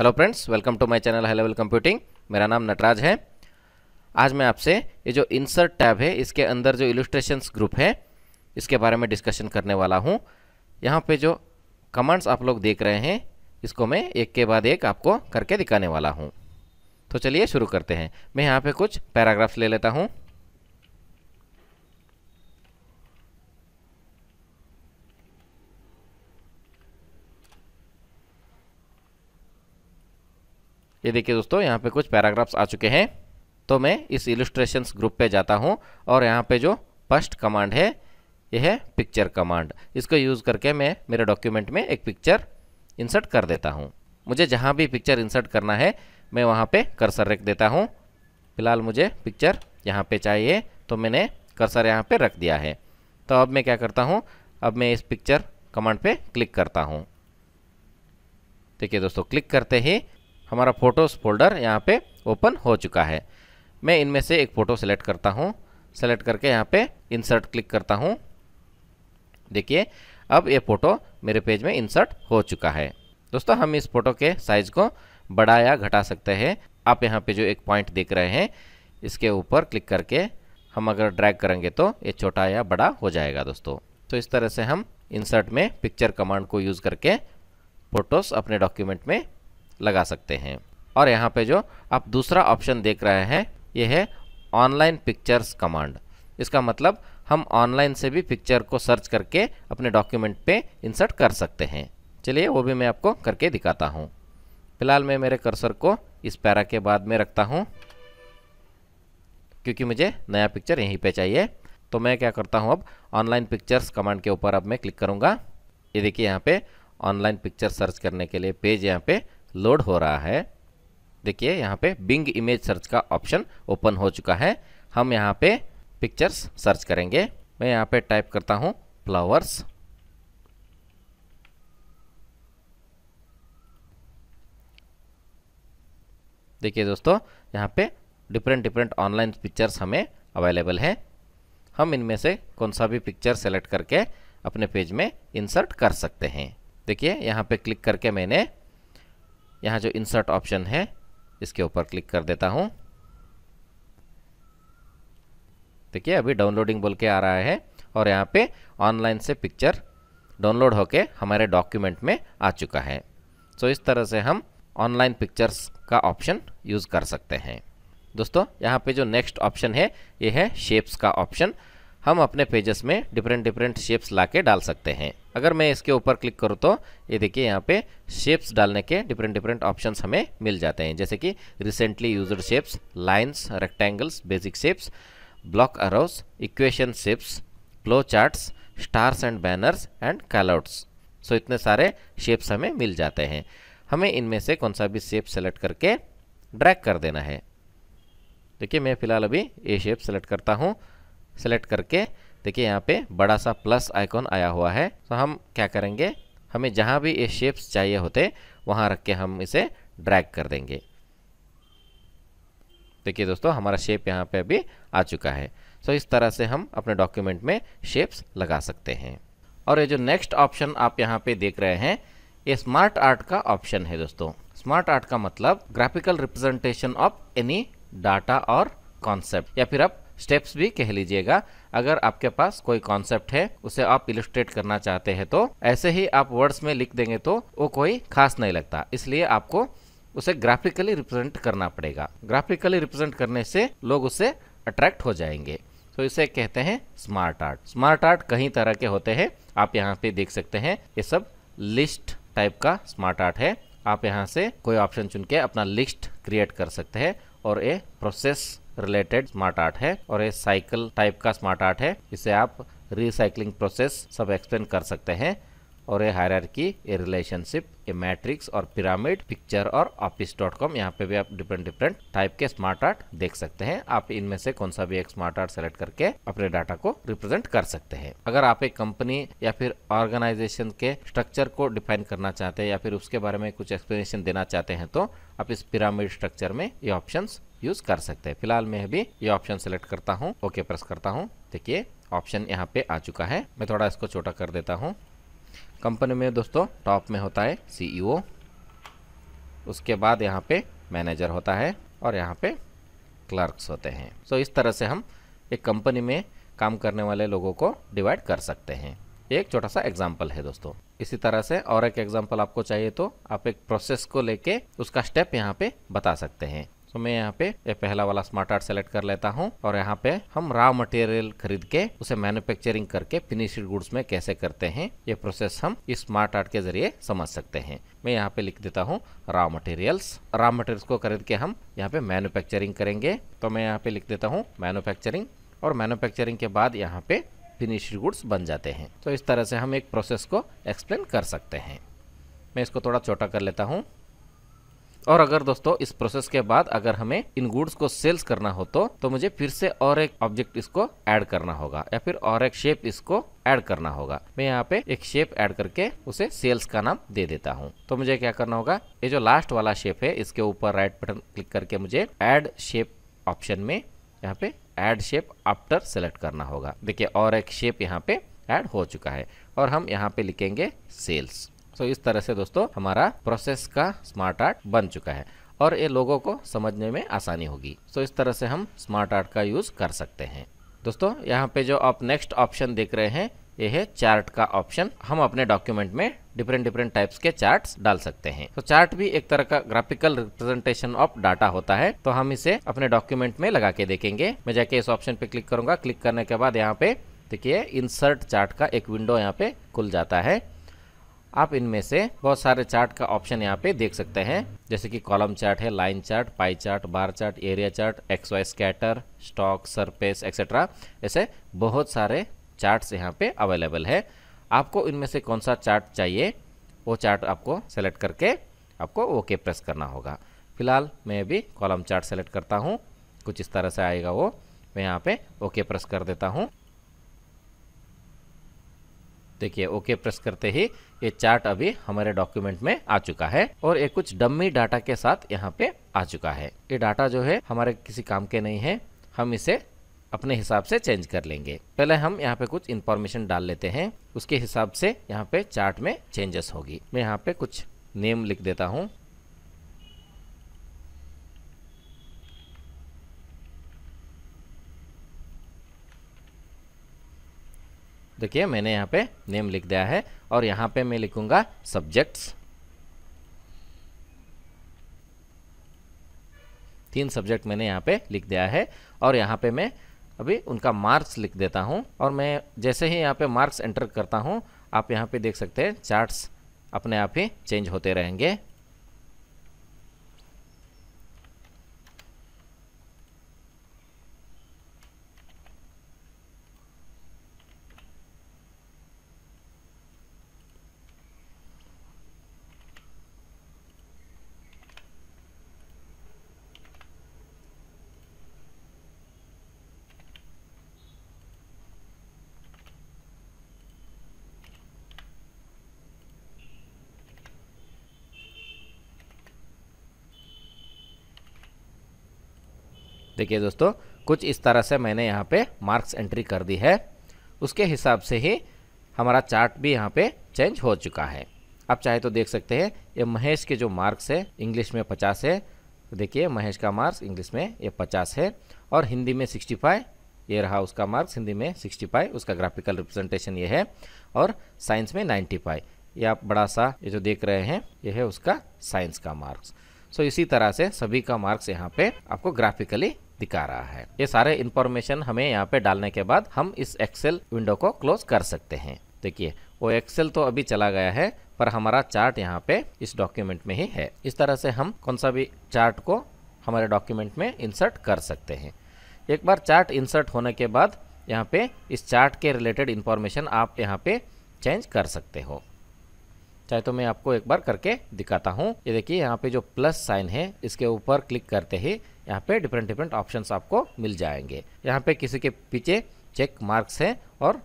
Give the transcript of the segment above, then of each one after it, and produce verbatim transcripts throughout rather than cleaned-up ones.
Hello friends, welcome to my channel high level computing. मेरा नाम नटराज है। आज मैं आपसे ये जो इंसर्ट टैब है इसके अंदर जो इलस्ट्रेशंस ग्रुप है इसके बारे में डिस्कशन करने वाला हूँ। यहाँ पे जो कमांड्स आप लोग देख रहे हैं इसको मैं एक के बाद एक आपको करके दिखाने वाला हूँ। तो चलिए शुरू करते हैं। मैं यहाँ पर कुछ पैराग्राफ्स ले लेता हूँ। ये देखिए दोस्तों, यहाँ पे कुछ पैराग्राफ्स आ चुके हैं। तो मैं इस इलस्ट्रेशंस ग्रुप पे जाता हूँ और यहाँ पे जो फर्स्ट कमांड है यह है पिक्चर कमांड। इसको यूज़ करके मैं मेरे डॉक्यूमेंट में एक पिक्चर इंसर्ट कर देता हूँ। मुझे जहाँ भी पिक्चर इंसर्ट करना है मैं वहाँ पे कर्सर रख देता हूँ। फिलहाल मुझे पिक्चर यहाँ पे चाहिए तो मैंने कर्सर यहाँ पे रख दिया है। तो अब मैं क्या करता हूँ, अब मैं इस पिक्चर कमांड पे क्लिक करता हूँ। देखिए दोस्तों, क्लिक करते ही हमारा फ़ोटोज़ फोल्डर यहाँ पे ओपन हो चुका है। मैं इनमें से एक फ़ोटो सेलेक्ट करता हूँ। सेलेक्ट करके यहाँ पे इंसर्ट क्लिक करता हूँ। देखिए अब ये फ़ोटो मेरे पेज में इंसर्ट हो चुका है। दोस्तों, हम इस फ़ोटो के साइज़ को बढ़ा या घटा सकते हैं। आप यहाँ पे जो एक पॉइंट देख रहे हैं इसके ऊपर क्लिक करके हम अगर ड्रैग करेंगे तो ये छोटा या बड़ा हो जाएगा दोस्तों। तो इस तरह से हम इंसर्ट में पिक्चर कमांड को यूज़ करके फ़ोटोज़ अपने डॉक्यूमेंट में लगा सकते हैं। और यहाँ पे जो आप दूसरा ऑप्शन देख रहे हैं ये है ऑनलाइन पिक्चर्स कमांड। इसका मतलब हम ऑनलाइन से भी पिक्चर को सर्च करके अपने डॉक्यूमेंट पे इंसर्ट कर सकते हैं। चलिए वो भी मैं आपको करके दिखाता हूँ। फिलहाल मैं मेरे कर्सर को इस पैरा के बाद में रखता हूँ क्योंकि मुझे नया पिक्चर यहीं पे चाहिए। तो मैं क्या करता हूँ, अब ऑनलाइन पिक्चर्स कमांड के ऊपर अब मैं क्लिक करूँगा। ये देखिए यहाँ पर ऑनलाइन पिक्चर सर्च करने के लिए पेज यहाँ पर लोड हो रहा है। देखिए यहाँ पे बिंग इमेज सर्च का ऑप्शन ओपन हो चुका है। हम यहाँ पे पिक्चर्स सर्च करेंगे। मैं यहाँ पे टाइप करता हूँ फ्लावर्स। देखिए दोस्तों, यहाँ पे डिफरेंट डिफरेंट ऑनलाइन पिक्चर्स हमें अवेलेबल हैं। हम इनमें से कौन सा भी पिक्चर सेलेक्ट करके अपने पेज में इंसर्ट कर सकते हैं। देखिए यहाँ पे क्लिक करके मैंने यहाँ जो इंसर्ट ऑप्शन है इसके ऊपर क्लिक कर देता हूँ। देखिए अभी डाउनलोडिंग बोल के आ रहा है और यहाँ पे ऑनलाइन से पिक्चर डाउनलोड होके हमारे डॉक्यूमेंट में आ चुका है। सो इस तरह से हम ऑनलाइन पिक्चर्स का ऑप्शन यूज़ कर सकते हैं। दोस्तों, यहाँ पे जो नेक्स्ट ऑप्शन है ये है शेप्स का ऑप्शन। हम अपने पेजेस में डिफरेंट डिफरेंट शेप्स लाके डाल सकते हैं। अगर मैं इसके ऊपर क्लिक करूँ तो ये देखिए यहाँ पे शेप्स डालने के डिफरेंट डिफरेंट ऑप्शंस हमें मिल जाते हैं, जैसे कि recently used shapes, lines, rectangles, basic shapes, block arrows, equation shapes, flow charts, stars and banners and callouts. So इतने सारे शेप्स हमें मिल जाते हैं। हमें इनमें से कौन सा भी शेप सेलेक्ट करके ड्रैग कर देना है। देखिए मैं फ़िलहाल अभी ये शेप सेलेक्ट करता हूँ। सेलेक्ट करके देखिए यहाँ पे बड़ा सा प्लस आइकॉन आया हुआ है। तो हम क्या करेंगे, हमें जहाँ भी ये शेप्स चाहिए होते वहाँ रख के हम इसे ड्रैग कर देंगे। देखिए दोस्तों, हमारा शेप यहाँ पे अभी आ चुका है। सो इस तरह से हम अपने डॉक्यूमेंट में शेप्स लगा सकते हैं। और ये जो नेक्स्ट ऑप्शन आप यहाँ पे देख रहे हैं ये स्मार्ट आर्ट का ऑप्शन है दोस्तों। स्मार्ट आर्ट का मतलब graphical representation of any data और कॉन्सेप्ट, या फिर आप स्टेप्स भी कह लीजिएगा। अगर आपके पास कोई कॉन्सेप्ट है उसे आप इलस्ट्रेट करना चाहते हैं तो ऐसे ही आप वर्ड्स में लिख देंगे तो वो कोई खास नहीं लगता, इसलिए आपको उसे ग्राफिकली रिप्रेजेंट करना पड़ेगा। ग्राफिकली रिप्रेजेंट करने से लोग उसे अट्रैक्ट हो जाएंगे। तो इसे कहते हैं स्मार्ट आर्ट। स्मार्ट आर्ट कई तरह के होते हैं, आप यहाँ पे देख सकते हैं। ये सब लिस्ट टाइप का स्मार्ट आर्ट है। आप यहाँ से कोई ऑप्शन चुन के अपना लिस्ट क्रिएट कर सकते हैं। और ये प्रोसेस रिलेटेड स्मार्ट आर्ट है और ये साइकिल टाइप का स्मार्ट आर्ट है। इसे आप रिसाइकलिंग प्रोसेस सब एक्सप्लेन कर सकते हैं। और ये हायरार्की, ये रिलेशनशिप, ये मैट्रिक्स और पिरामिड, पिक्चर और ऑफिस डॉट कॉम, यहाँ पे भी आप डिफरेंट डिफरेंट टाइप के स्मार्ट आर्ट देख सकते हैं। आप इनमें से कौन सा भी एक स्मार्ट आर्ट सेलेक्ट करके अपने डाटा को रिप्रेजेंट कर सकते हैं। अगर आप एक कंपनी या फिर ऑर्गेनाइजेशन के स्ट्रक्चर को डिफाइन करना चाहते हैं या फिर उसके बारे में कुछ एक्सप्लेनेशन देना चाहते हैं तो आप इस पिरामिड स्ट्रक्चर में ये ऑप्शन यूज कर सकते हैं। फिलहाल मैं भी ये ऑप्शन सेलेक्ट करता हूँ, ओके प्रेस करता हूँ। देखिए ऑप्शन यहाँ पे आ चुका है। मैं थोड़ा इसको छोटा कर देता हूँ। कंपनी में दोस्तों टॉप में होता है सीईओ, उसके बाद यहाँ पे मैनेजर होता है और यहाँ पे क्लर्क्स होते हैं। सो so, इस तरह से हम एक कंपनी में काम करने वाले लोगों को डिवाइड कर सकते हैं। एक छोटा सा एग्जाम्पल है दोस्तों। इसी तरह से और एक एग्जाम्पल आपको चाहिए तो आप एक प्रोसेस को लेके उसका स्टेप यहाँ पे बता सकते हैं। तो मैं यहाँ पे ये पहला वाला स्मार्ट आर्ट सेलेक्ट कर लेता हूँ और यहाँ पे हम रॉ मटेरियल खरीद के उसे मैन्युफैक्चरिंग करके फिनिश्ड गुड्स में कैसे करते हैं ये प्रोसेस हम इस स्मार्ट आर्ट के जरिए समझ सकते हैं। मैं यहाँ पे लिख देता हूँ रॉ मटेरियल्स। रॉ मटेरियल्स को खरीद के हम यहाँ पे मैन्युफैक्चरिंग करेंगे, तो मैं यहाँ पे लिख देता हूँ मैन्युफैक्चरिंग, और मैन्युफैक्चरिंग के बाद यहाँ पे फिनिश्ड गुड्स बन जाते हैं। तो इस तरह से हम एक प्रोसेस को एक्सप्लेन कर सकते हैं। मैं इसको थोड़ा छोटा कर लेता हूँ। और अगर दोस्तों इस प्रोसेस के बाद अगर हमें इन गुड्स को सेल्स करना हो तो, तो मुझे फिर से और एक ऑब्जेक्ट इसको ऐड करना होगा या फिर और एक शेप इसको ऐड करना होगा। मैं यहाँ पे एक शेप ऐड करके उसे सेल्स का नाम दे देता हूँ। तो मुझे क्या करना होगा, ये जो लास्ट वाला शेप है इसके ऊपर राइट बटन क्लिक करके मुझे ऐड शेप ऑप्शन में यहाँ पे ऐड शेप आफ्टर सेलेक्ट करना होगा। देखिए और एक शेप यहाँ पे ऐड हो चुका है और हम यहाँ पे लिखेंगे सेल्स। तो इस तरह से दोस्तों हमारा प्रोसेस का स्मार्ट आर्ट बन चुका है और ये लोगों को समझने में आसानी होगी। तो इस तरह से हम स्मार्ट आर्ट का यूज कर सकते हैं। दोस्तों यहाँ पे जो आप नेक्स्ट ऑप्शन देख रहे हैं ये है चार्ट का ऑप्शन। हम अपने डॉक्यूमेंट में डिफरेंट डिफरेंट टाइप्स के चार्ट्स डाल सकते हैं। तो चार्ट भी एक तरह का ग्राफिकल रिप्रेजेंटेशन ऑफ डाटा होता है। तो हम इसे अपने डॉक्यूमेंट में लगा के देखेंगे। मैं जाके इस ऑप्शन पे क्लिक करूंगा। क्लिक करने के बाद यहाँ पे देखिए इंसर्ट चार्ट का एक विंडो यहाँ पे खुल जाता है। आप इनमें से बहुत सारे चार्ट का ऑप्शन यहाँ पे देख सकते हैं, जैसे कि कॉलम चार्ट है, line chart, pie chart, bar chart, area chart, X Y scatter, stock, surface, etcetera. ऐसे बहुत सारे चार्ट्स यहाँ पे अवेलेबल है। आपको इनमें से कौन सा चार्ट चाहिए वो चार्ट आपको सेलेक्ट करके आपको ओके प्रेस करना होगा। फिलहाल मैं अभी कॉलम चार्ट सेलेक्ट करता हूँ। कुछ इस तरह से आएगा वो। मैं यहाँ पे ओके प्रेस कर देता हूँ। देखिए ओके प्रेस करते ही ये चार्ट अभी हमारे डॉक्यूमेंट में आ चुका है और ये कुछ डम्मी डाटा के साथ यहाँ पे आ चुका है। ये डाटा जो है हमारे किसी काम के नहीं है, हम इसे अपने हिसाब से चेंज कर लेंगे। पहले हम यहाँ पे कुछ इन्फॉर्मेशन डाल लेते हैं, उसके हिसाब से यहाँ पे चार्ट में चेंजेस होगी। मैं यहाँ पे कुछ नेम लिख देता हूँ। देखिए मैंने यहाँ पे नेम लिख दिया है और यहाँ पे मैं लिखूंगा सब्जेक्ट्स। तीन सब्जेक्ट मैंने यहाँ पे लिख दिया है और यहाँ पे मैं अभी उनका मार्क्स लिख देता हूँ। और मैं जैसे ही यहाँ पे मार्क्स एंटर करता हूँ आप यहाँ पे देख सकते हैं चार्ट्स अपने आप ही चेंज होते रहेंगे। देखिए दोस्तों कुछ इस तरह से मैंने यहाँ पे मार्क्स एंट्री कर दी है, उसके हिसाब से ही हमारा चार्ट भी यहाँ पे चेंज हो चुका है। आप चाहे तो देख सकते हैं। ये महेश के जो मार्क्स है इंग्लिश में पचास है, तो देखिए महेश का मार्क्स इंग्लिश में ये पचास है और हिंदी में सिक्सटी फाइव। ये रहा उसका मार्क्स हिंदी में सिक्सटी फाइव, उसका ग्राफिकल रिप्रेजेंटेशन ये है। और साइंस में नाइन्टी फाइव, ये आप बड़ा सा ये जो देख रहे हैं ये है उसका साइंस का मार्क्स। सो इसी तरह से सभी का मार्क्स यहाँ पे आपको ग्राफिकली दिखा रहा है। ये सारे इन्फॉर्मेशन हमें यहाँ पे डालने के बाद हम इस एक्सेल विंडो को क्लोज कर सकते हैं। देखिए वो एक्सेल तो अभी चला गया है पर हमारा चार्ट यहाँ पे इस डॉक्यूमेंट में ही है। इस तरह से हम कौन सा भी चार्ट को हमारे डॉक्यूमेंट में इंसर्ट कर सकते हैं। एक बार चार्ट इंसर्ट होने के बाद यहाँ पे इस चार्ट के रिलेटेड इन्फॉर्मेशन आप यहाँ पे चेंज कर सकते हो। चाहे तो मैं आपको एक बार करके दिखाता हूँ। ये देखिए यहाँ पे जो प्लस साइन है इसके ऊपर क्लिक करते ही यहाँ पे डिफरेंट डिफरेंट ऑप्शंस आपको मिल जाएंगे। यहाँ पे किसी के पीछे चेक मार्क्स है और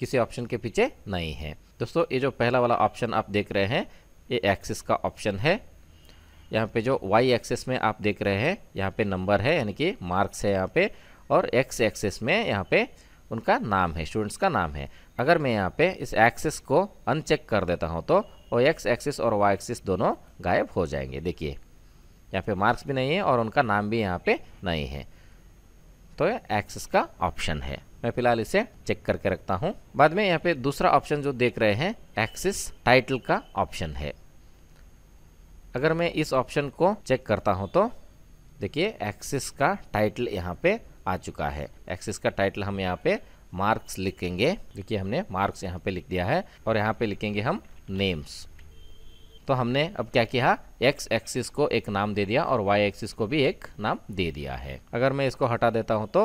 किसी ऑप्शन के पीछे नहीं है। दोस्तों ये जो पहला वाला ऑप्शन आप देख रहे हैं ये एक्सिस का ऑप्शन है। यहाँ पे जो वाई एक्सिस में आप देख रहे हैं यहाँ पे नंबर है यानी कि मार्क्स है यहाँ पे, और एक्स एक्सिस में यहाँ पे उनका नाम है, स्टूडेंट्स का नाम है। अगर मैं यहाँ पे इस एक्सिस को अनचेक कर देता हूँ तो और एक्स एक्सिस और वाई एक्सिस दोनों गायब हो जाएंगे। देखिए यहाँ पे मार्क्स भी नहीं है और उनका नाम भी यहाँ पे नहीं है। तो ये एक्सेस का ऑप्शन है। मैं फिलहाल इसे चेक करके रखता हूँ। बाद में यहाँ पे दूसरा ऑप्शन जो देख रहे हैं एक्सेस टाइटल का ऑप्शन है। अगर मैं इस ऑप्शन को चेक करता हूँ तो देखिए एक्सेस का टाइटल यहाँ पे आ चुका है। एक्सेस का टाइटल हम यहाँ पे मार्क्स लिखेंगे, देखिए हमने मार्क्स यहाँ पे लिख दिया है और यहाँ पे लिखेंगे हम नेम्स। तो हमने अब क्या किया, एक्स एक्सिस को एक नाम दे दिया और वाई एक्सिस को भी एक नाम दे दिया है। अगर मैं इसको हटा देता हूँ तो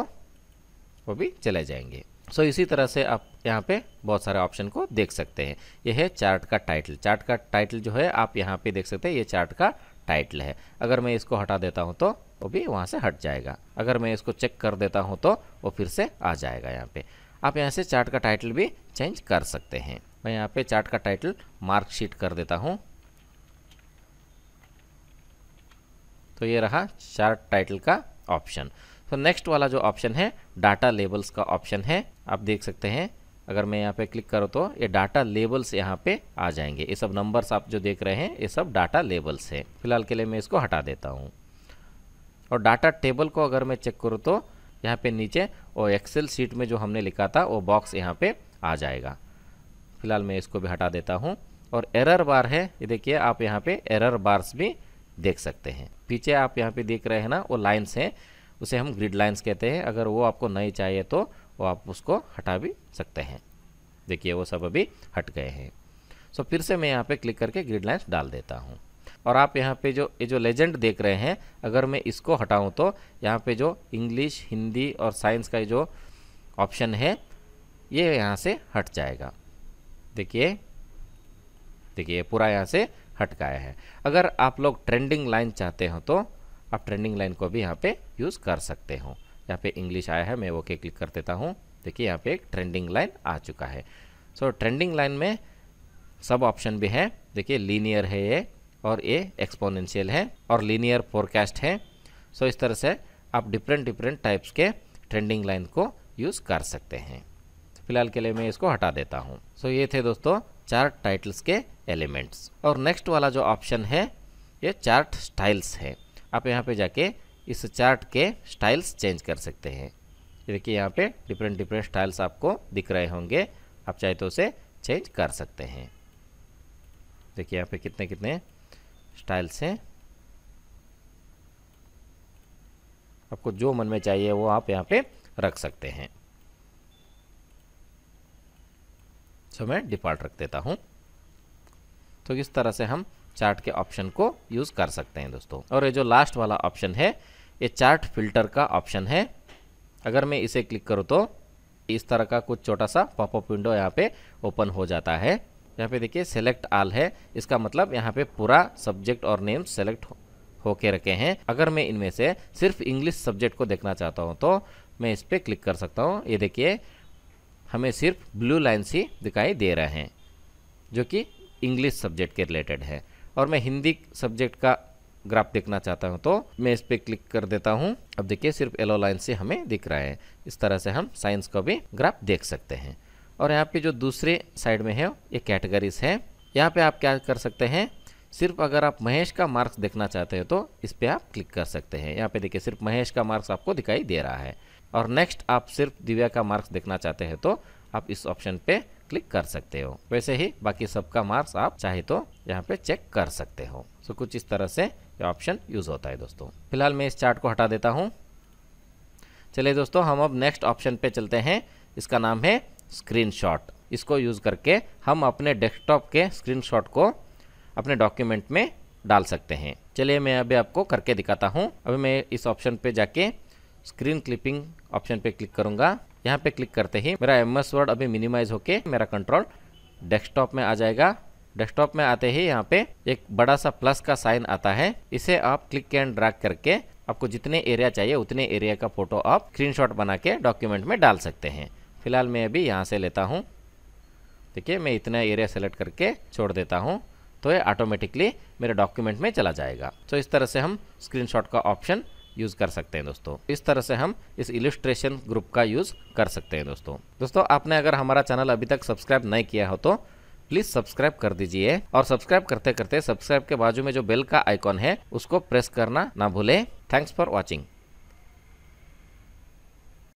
वो भी चले जाएंगे। सो so, इसी तरह से आप यहाँ पे बहुत सारे ऑप्शन को देख सकते हैं। यह है चार्ट का टाइटल। चार्ट का टाइटल जो है आप यहाँ पे देख सकते हैं, ये चार्ट का टाइटल है। अगर मैं इसको हटा देता हूँ तो वो भी वहाँ से हट जाएगा। अगर मैं इसको चेक कर देता हूँ तो वो फिर से आ जाएगा। यहाँ पे आप यहाँ से चार्ट का टाइटल भी चेंज कर सकते हैं। मैं यहाँ पे चार्ट का टाइटल मार्कशीट कर देता हूँ। तो ये रहा चार्ट टाइटल का ऑप्शन। तो नेक्स्ट वाला जो ऑप्शन है डाटा लेबल्स का ऑप्शन है। आप देख सकते हैं अगर मैं यहाँ पे क्लिक करूँ तो ये डाटा लेबल्स यहाँ पे आ जाएंगे। ये सब नंबर्स आप जो देख रहे हैं ये सब डाटा लेबल्स है। फिलहाल के लिए मैं इसको हटा देता हूँ। और डाटा टेबल को अगर मैं चेक करूँ तो यहाँ पे नीचे वो एक्सेल शीट में जो हमने लिखा था वो बॉक्स यहाँ पे आ जाएगा। फिलहाल मैं इसको भी हटा देता हूँ। और एरर बार है, ये देखिए आप यहाँ पे एरर बार्स भी देख सकते हैं। पीछे आप यहाँ पे देख रहे हैं ना वो लाइन्स हैं, उसे हम ग्रिड लाइन्स कहते हैं। अगर वो आपको नहीं चाहिए तो वो आप उसको हटा भी सकते हैं। देखिए वो सब अभी हट गए हैं। सो फिर से मैं यहाँ पे क्लिक करके ग्रिड लाइन्स डाल देता हूँ। और आप यहाँ पे जो ये जो लेजेंड देख रहे हैं अगर मैं इसको हटाऊँ तो यहाँ पे जो इंग्लिश, हिंदी और साइंस का जो ऑप्शन है ये यह यहाँ से हट जाएगा। देखिए देखिए पूरा यहाँ से हट गया है। अगर आप लोग ट्रेंडिंग लाइन चाहते हो तो आप ट्रेंडिंग लाइन को भी यहाँ पे यूज़ कर सकते हो। यहाँ पे इंग्लिश आया है, मैं ओके क्लिक कर देता हूँ। देखिए यहाँ पे एक ट्रेंडिंग लाइन आ चुका है। सो ट्रेंडिंग लाइन में सब ऑप्शन भी है। देखिए लीनियर है ये और ये एक्सपोनेंशियल है और लीनियर फोरकास्ट है। सो इस तरह से आप डिफरेंट डिफरेंट टाइप्स के ट्रेंडिंग लाइन को यूज़ कर सकते हैं। फिलहाल के लिए मैं इसको हटा देता हूँ। सो ये थे दोस्तों चार्ट टाइटल्स के एलिमेंट्स। और नेक्स्ट वाला जो ऑप्शन है ये चार्ट स्टाइल्स है। आप यहाँ पे जाके इस चार्ट के स्टाइल्स चेंज कर सकते हैं। देखिए यहाँ पे डिफरेंट डिफरेंट स्टाइल्स आपको दिख रहे होंगे, आप चाहे तो उसे चेंज कर सकते हैं। देखिए यहाँ पे कितने कितने स्टाइल्स हैं, आपको जो मन में चाहिए वो आप यहाँ पे रख सकते हैं। सो मैं डिफ़ॉल्ट रख देता हूँ। तो इस तरह से हम चार्ट के ऑप्शन को यूज़ कर सकते हैं दोस्तों। और ये जो लास्ट वाला ऑप्शन है ये चार्ट फिल्टर का ऑप्शन है। अगर मैं इसे क्लिक करूँ तो इस तरह का कुछ छोटा सा पॉपअप विंडो यहाँ पे ओपन हो जाता है। यहाँ पे देखिए सेलेक्ट आल है, इसका मतलब यहाँ पे पूरा सब्जेक्ट और नेम सेलेक्ट होके रखे हैं। अगर मैं इनमें से सिर्फ इंग्लिश सब्जेक्ट को देखना चाहता हूँ तो मैं इस पर क्लिक कर सकता हूँ। ये देखिए हमें सिर्फ ब्लू लाइन्स ही दिखाई दे रहे हैं जो कि इंग्लिश सब्जेक्ट के रिलेटेड है। और मैं हिंदी सब्जेक्ट का ग्राफ देखना चाहता हूं तो मैं इस पर क्लिक कर देता हूं। अब देखिए सिर्फ येलो लाइन से हमें दिख रहा है। इस तरह से हम साइंस का भी ग्राफ देख सकते हैं। और यहाँ पे जो दूसरे साइड में है ये कैटेगरीज है। यहाँ पे आप क्या कर सकते हैं, सिर्फ अगर आप महेश का मार्क्स देखना चाहते हो तो इस पर आप क्लिक कर सकते हैं। यहाँ पे देखिए सिर्फ महेश का मार्क्स आपको दिखाई दे रहा है। और नेक्स्ट आप सिर्फ दिव्या का मार्क्स देखना चाहते हैं तो आप इस ऑप्शन पे क्लिक कर सकते हो। वैसे ही बाकी सबका मार्क्स आप चाहे तो यहाँ पे चेक कर सकते हो। सो कुछ इस तरह से ये ऑप्शन यूज होता है दोस्तों। फिलहाल मैं इस चार्ट को हटा देता हूँ। चलिए दोस्तों हम अब नेक्स्ट ऑप्शन पे चलते हैं। इसका नाम है स्क्रीनशॉट। इसको यूज करके हम अपने डेस्कटॉप के स्क्रीनशॉट को अपने डॉक्यूमेंट में डाल सकते हैं। चलिए मैं अभी आपको करके दिखाता हूँ। अभी मैं इस ऑप्शन पे जाके स्क्रीन क्लिपिंग ऑप्शन पे क्लिक करूंगा। यहाँ पे क्लिक करते ही मेरा एम एस वर्ड अभी मिनिमाइज होके मेरा कंट्रोल डेस्कटॉप में आ जाएगा। डेस्कटॉप में आते ही यहाँ पे एक बड़ा सा प्लस का साइन आता है, इसे आप क्लिक एंड ड्रैग करके आपको जितने एरिया चाहिए उतने एरिया का फोटो आप स्क्रीनशॉट बना के डॉक्यूमेंट में डाल सकते हैं। फिलहाल मैं अभी यहाँ से लेता हूँ। देखिए मैं इतना एरिया सेलेक्ट करके छोड़ देता हूँ तो ये ऑटोमेटिकली मेरे डॉक्यूमेंट में चला जाएगा। तो इस तरह से हम स्क्रीनशॉट का ऑप्शन यूज़ कर सकते हैं दोस्तों। इस तरह से हम इस इलस्ट्रेशन ग्रुप का यूज़ कर सकते हैं दोस्तों। दोस्तों आपने अगर हमारा चैनल अभी तक सब्सक्राइब नहीं किया हो तो प्लीज सब्सक्राइब कर दीजिए और सब्सक्राइब करते करते सब्सक्राइब के बाजू में जो बेल का आइकॉन है उसको प्रेस करना ना भूले। Thanks for watching.